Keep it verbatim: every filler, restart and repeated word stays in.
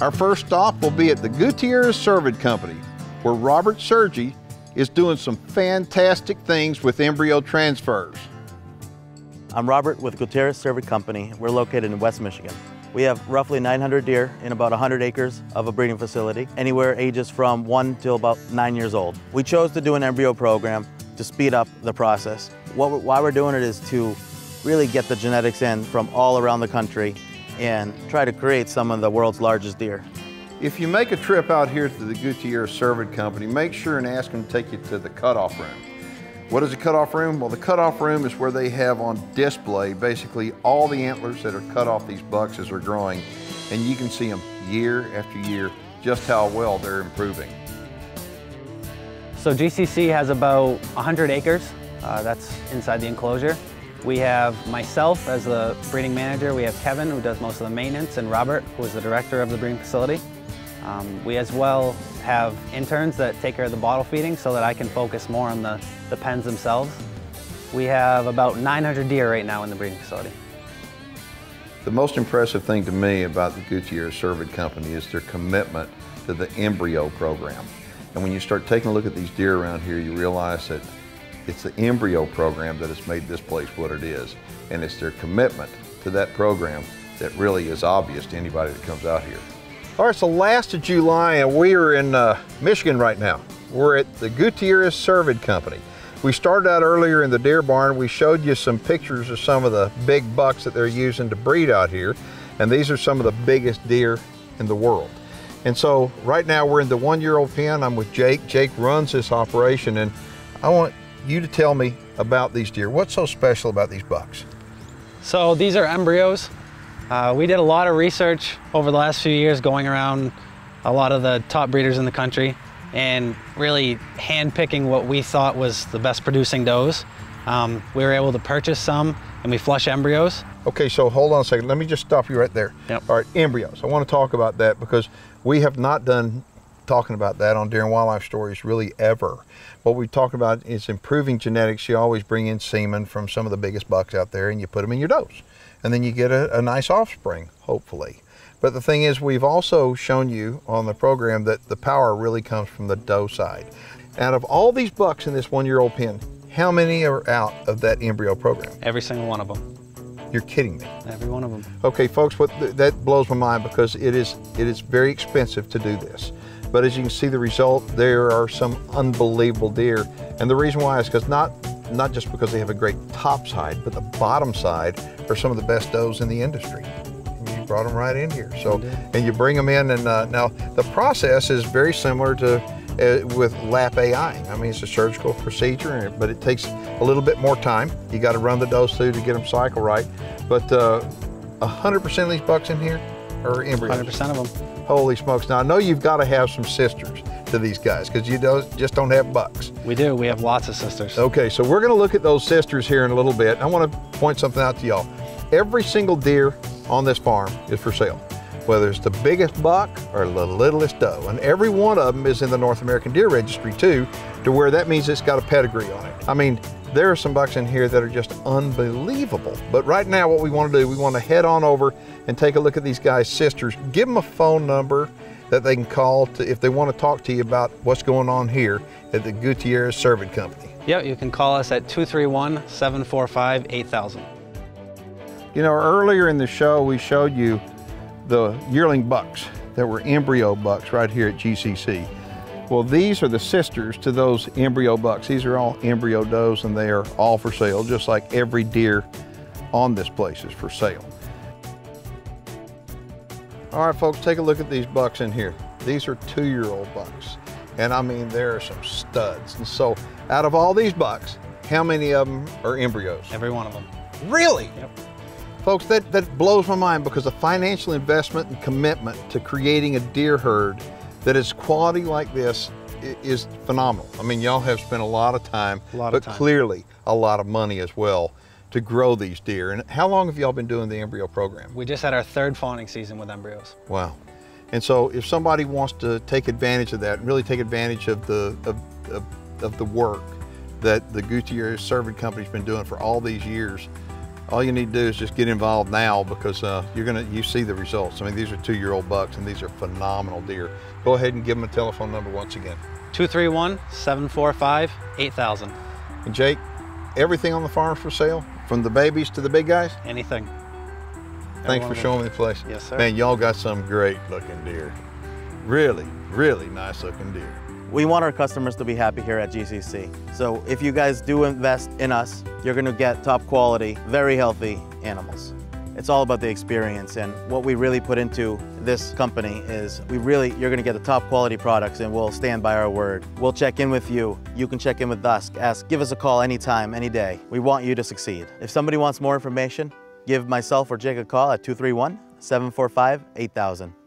Our first stop will be at the Gutierrez Cervid Company, where Robert Sergi is doing some fantastic things with embryo transfers. I'm Robert with Gutierrez Cervid Company. We're located in West Michigan. We have roughly nine hundred deer in about one hundred acres of a breeding facility, anywhere ages from one till about nine years old. We chose to do an embryo program to speed up the process. What we're, why we're doing it is to really get the genetics in from all around the country and try to create some of the world's largest deer. If you make a trip out here to the Gutierrez Cervid Company, make sure and ask them to take you to the cutoff room. What is the cutoff room? Well, the cutoff room is where they have on display basically all the antlers that are cut off these bucks as they're growing, and you can see them year after year, just how well they're improving. So G C C has about one hundred acres. Uh, that's inside the enclosure. We have myself as the breeding manager. We have Kevin, who does most of the maintenance, and Robert, who is the director of the breeding facility. Um, we as well have interns that take care of the bottle feeding so that I can focus more on the, the pens themselves. We have about nine hundred deer right now in the breeding facility. The most impressive thing to me about the Gutierrez Cervid Company is their commitment to the embryo program. And when you start taking a look at these deer around here, you realize that it's the embryo program that has made this place what it is. And it's their commitment to that program that really is obvious to anybody that comes out here. All right, it's the last of July and we are in uh, Michigan right now. We're at the Gutierrez Cervid Company. We started out earlier in the deer barn. We showed you some pictures of some of the big bucks that they're using to breed out here. And these are some of the biggest deer in the world. And so right now we're in the one-year-old pen. I'm with Jake. Jake runs this operation, and I want you to tell me about these deer. What's so special about these bucks? So these are embryos. Uh, we did a lot of research over the last few years, going around a lot of the top breeders in the country and really handpicking what we thought was the best producing does. Um, we were able to purchase some, and we flush embryos. Okay, so hold on a second. Let me just stop you right there. Yep. All right, embryos. I want to talk about that because we have not done talking about that on Deer and Wildlife Stories really ever. What we talk about is improving genetics. You always bring in semen from some of the biggest bucks out there, and you put them in your does. And then you get a, a nice offspring, hopefully. But the thing is, we've also shown you on the program that the power really comes from the doe side. Out of all these bucks in this one-year-old pen, how many are out of that embryo program? Every single one of them. You're kidding me. Every one of them. Okay, folks, what th that blows my mind, because it is, it is very expensive to do this. But as you can see the result, there are some unbelievable deer. And the reason why is because not, not just because they have a great top side, but the bottom side are some of the best does in the industry. You brought them right in here. So, and you bring them in, and uh, now the process is very similar to uh, with lap A I. I mean, it's a surgical procedure, but it takes a little bit more time. You got to run the does through to get them cycle right. But one hundred percent uh, of these bucks in here are embryos. one hundred percent of them. Holy smokes! Now I know you've got to have some sisters to these guys, because you don't, just don't have bucks. We do, we have lots of sisters. Okay, so we're gonna look at those sisters here in a little bit. I wanna point something out to y'all. Every single deer on this farm is for sale, whether it's the biggest buck or the littlest doe. And every one of them is in the North American Deer Registry too, to where that means it's got a pedigree on it. I mean, there are some bucks in here that are just unbelievable. But right now what we wanna do, we wanna head on over and take a look at these guys' sisters. Give them a phone number that they can call to, if they want to talk to you about what's going on here at the Gutierrez Cervid Company. Yeah, you can call us at two three one, seven four five, eight thousand. You know, earlier in the show, we showed you the yearling bucks that were embryo bucks right here at G C C. Well, these are the sisters to those embryo bucks. These are all embryo does, and they are all for sale, just like every deer on this place is for sale. All right, folks, take a look at these bucks in here. These are two-year-old bucks. And I mean, there are some studs. And so out of all these bucks, how many of them are embryos? Every one of them. Really? Yep. Folks, that, that blows my mind, because the financial investment and commitment to creating a deer herd that is quality like this is phenomenal. I mean, y'all have spent a lot of time, a lot but of time. Clearly a lot of money as well, to grow these deer. And how long have y'all been doing the embryo program? We just had our third fawning season with embryos. Wow. And so if somebody wants to take advantage of that, really take advantage of the, of, of, of the work that the Gutierrez Cervid Company's been doing for all these years, all you need to do is just get involved now, because uh, you're gonna, you see the results. I mean, these are two-year-old bucks, and these are phenomenal deer. Go ahead and give them a telephone number once again. two three one, seven four five, eight thousand. And Jake, everything on the farm for sale, from the babies to the big guys? Anything. Thanks for showing me the place. Yes, sir. Man, y'all got some great looking deer. Really, really nice looking deer. We want our customers to be happy here at G C C. So if you guys do invest in us, you're gonna get top quality, very healthy animals. It's all about the experience, and what we really put into this company is we really, you're gonna get the top quality products, and we'll stand by our word. We'll check in with you. You can check in with us. Ask, give us a call anytime, any day. We want you to succeed. If somebody wants more information, give myself or Jake a call at two three one, seven four five, eight thousand.